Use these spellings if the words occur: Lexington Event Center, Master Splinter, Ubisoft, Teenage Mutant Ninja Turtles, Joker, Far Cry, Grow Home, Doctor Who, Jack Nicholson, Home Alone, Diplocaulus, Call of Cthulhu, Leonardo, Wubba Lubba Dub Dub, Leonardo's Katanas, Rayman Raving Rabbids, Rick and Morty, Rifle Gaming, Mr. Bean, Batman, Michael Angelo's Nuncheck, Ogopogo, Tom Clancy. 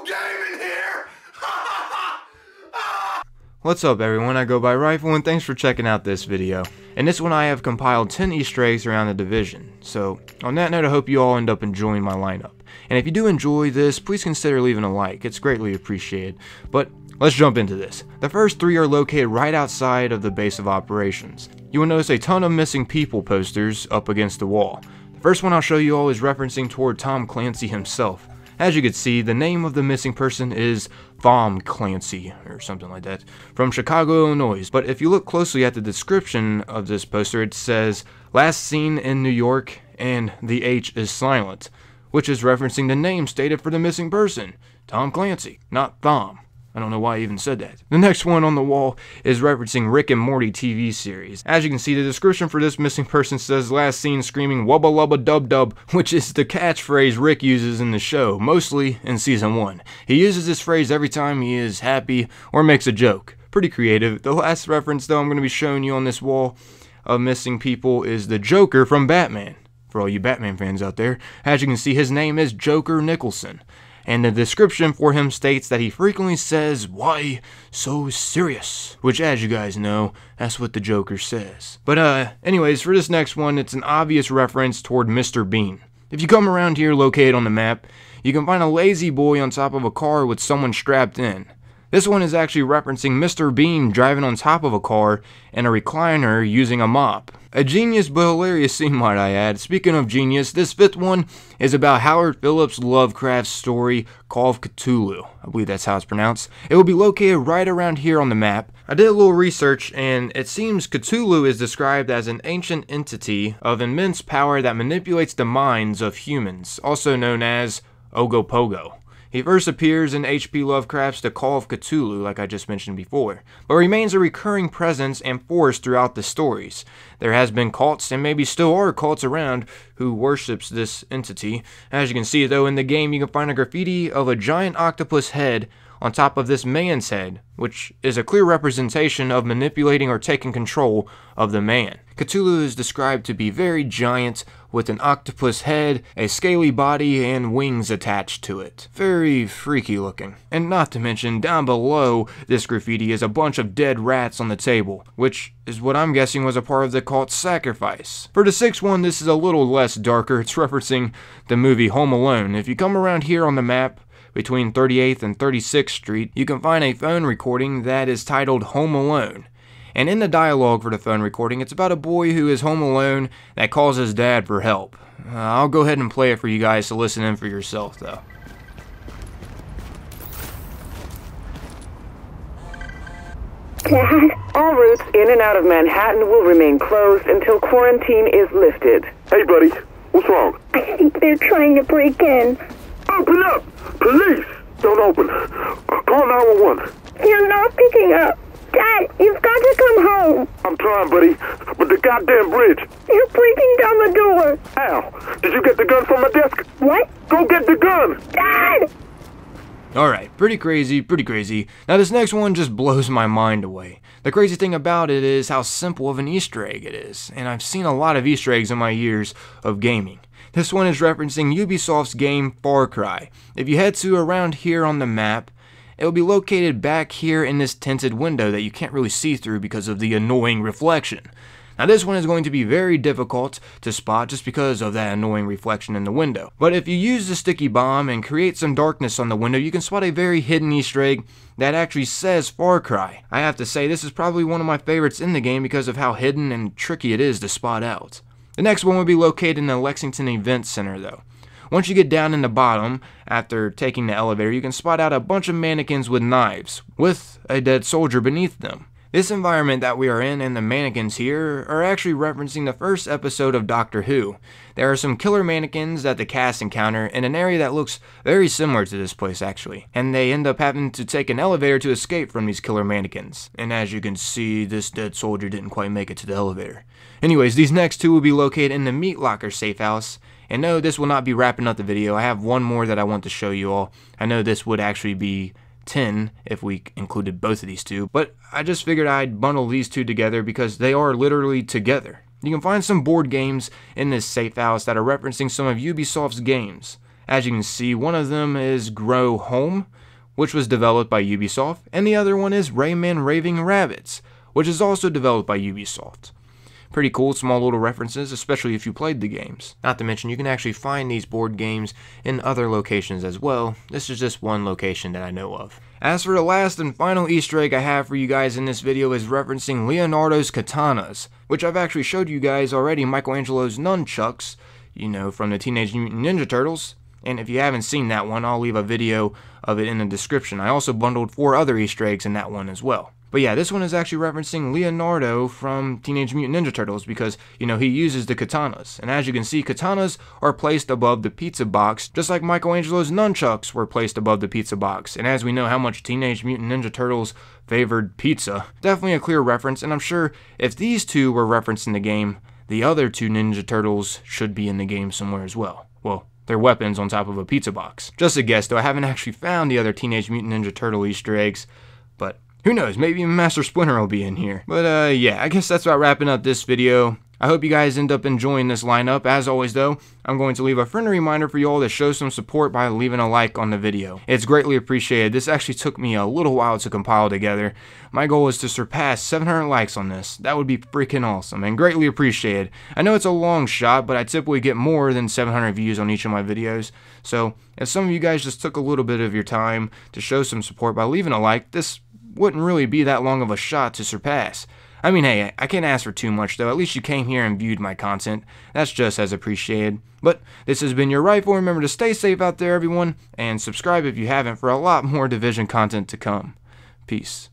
whole game in here! What's up everyone, I go by Rifle and thanks for checking out this video. In this one I have compiled 10 Easter eggs around The Division. So on that note, I hope you all end up enjoying my lineup. And if you do enjoy this, please consider leaving a like, it's greatly appreciated. But let's jump into this. The first three are located right outside of the base of operations. You will notice a ton of missing people posters up against the wall. The first one I'll show you all is referencing toward Tom Clancy himself. As you can see, the name of the missing person is Tom Clancy, or something like that, from Chicago, Illinois. But if you look closely at the description of this poster, it says, last seen in New York, and the H is silent, which is referencing the name stated for the missing person, Tom Clancy, not Tom. I don't know why I even said that. The next one on the wall is referencing Rick and Morty TV series. As you can see, the description for this missing person says last seen screaming Wubba Lubba Dub Dub, which is the catchphrase Rick uses in the show, mostly in season 1. He uses this phrase every time he is happy or makes a joke. Pretty creative. The last reference though I'm going to be showing you on this wall of missing people is the Joker from Batman. For all you Batman fans out there, as you can see, his name is Joker Nicholson. And the description for him states that he frequently says, why so serious? Which, as you guys know, that's what the Joker says. But anyways, for this next one, it's an obvious reference toward Mr. Bean. If you come around here located on the map, you can find a lazy boy on top of a car with someone strapped in. This one is actually referencing Mr. Bean driving on top of a car and a recliner using a mop. A genius but hilarious scene, might I add. Speaking of genius, this fifth one is about Howard Phillips Lovecraft's story, Call of Cthulhu. I believe that's how it's pronounced. It will be located right around here on the map. I did a little research, and it seems Cthulhu is described as an ancient entity of immense power that manipulates the minds of humans, also known as Ogopogo. He first appears in H.P. Lovecraft's The Call of Cthulhu, like I just mentioned before, but remains a recurring presence and force throughout the stories. There has been cults, and maybe still are cults around, who worships this entity. As you can see, though, in the game you can find a graffiti of a giant octopus head on top of this man's head, which is a clear representation of manipulating or taking control of the man. Cthulhu is described to be very giant, with an octopus head, a scaly body, and wings attached to it. Very freaky looking. And not to mention, down below this graffiti is a bunch of dead rats on the table, which is what I'm guessing was a part of the cult's sacrifice. For the sixth one, this is a little less darker. It's referencing the movie Home Alone. If you come around here on the map, between 38th and 36th Street, you can find a phone recording that is titled Home Alone. And in the dialogue for the phone recording, it's about a boy who is home alone that calls his dad for help. I'll go ahead and play it for you guys to listen in for yourself, though. Dad? All routes in and out of Manhattan will remain closed until quarantine is lifted. Hey, buddy. What's wrong? I think they're trying to break in. Open up! Police! Don't open. Call 911. You're not picking up. Dad, you've got to come home. I'm trying, buddy, but the goddamn bridge. You're breaking down the door. Ow, did you get the gun from my desk? What? Go get the gun. Dad! Alright, pretty crazy, pretty crazy. Now this next one just blows my mind away. The crazy thing about it is how simple of an Easter egg it is, and I've seen a lot of Easter eggs in my years of gaming. This one is referencing Ubisoft's game Far Cry. If you head to around here on the map, it will be located back here in this tinted window that you can't really see through because of the annoying reflection. Now this one is going to be very difficult to spot just because of that annoying reflection in the window. But if you use the sticky bomb and create some darkness on the window, you can spot a very hidden Easter egg that actually says Far Cry. I have to say, this is probably one of my favorites in the game because of how hidden and tricky it is to spot out. The next one will be located in the Lexington Event Center though. Once you get down in the bottom, after taking the elevator, you can spot out a bunch of mannequins with knives, with a dead soldier beneath them. This environment that we are in and the mannequins here are actually referencing the first episode of Doctor Who. There are some killer mannequins that the cast encounter in an area that looks very similar to this place actually, and they end up having to take an elevator to escape from these killer mannequins. And as you can see, this dead soldier didn't quite make it to the elevator. Anyways, these next two will be located in the meat locker safe house. And no, this will not be wrapping up the video. I have one more that I want to show you all. I know this would actually be 10 if we included both of these two, but I just figured I'd bundle these two together because they are literally together. You can find some board games in this safe house that are referencing some of Ubisoft's games. As you can see, one of them is Grow Home, which was developed by Ubisoft, and the other one is Rayman Raving Rabbids, which is also developed by Ubisoft. Pretty cool, small little references, especially if you played the games. Not to mention, you can actually find these board games in other locations as well. This is just one location that I know of. As for the last and final Easter egg I have for you guys in this video is referencing Leonardo's katanas, which I've actually showed you guys already, Michelangelo's nunchucks, you know, from the Teenage Mutant Ninja Turtles. And if you haven't seen that one, I'll leave a video of it in the description. I also bundled 4 other Easter eggs in that one as well. But yeah, this one is actually referencing Leonardo from Teenage Mutant Ninja Turtles because, you know, he uses the katanas. And as you can see, katanas are placed above the pizza box, just like Michelangelo's nunchucks were placed above the pizza box. And as we know how much Teenage Mutant Ninja Turtles favored pizza, definitely a clear reference. And I'm sure if these two were referenced in the game, the other 2 Ninja Turtles should be in the game somewhere as well. Well, their weapons on top of a pizza box. Just a guess, though. I haven't actually found the other Teenage Mutant Ninja Turtle Easter eggs, but who knows, maybe Master Splinter will be in here. But yeah, I guess that's about wrapping up this video. I hope you guys end up enjoying this lineup. As always though, I'm going to leave a friendly reminder for you all to show some support by leaving a like on the video. It's greatly appreciated. This actually took me a little while to compile together. My goal is to surpass 700 likes on this. That would be freaking awesome and greatly appreciated. I know it's a long shot, but I typically get more than 700 views on each of my videos. So if some of you guys just took a little bit of your time to show some support by leaving a like, this wouldn't really be that long of a shot to surpass. I mean, hey, I can't ask for too much though. At least you came here and viewed my content. That's just as appreciated. But this has been your Rifle. Remember to stay safe out there, everyone, and subscribe if you haven't for a lot more Division content to come. Peace.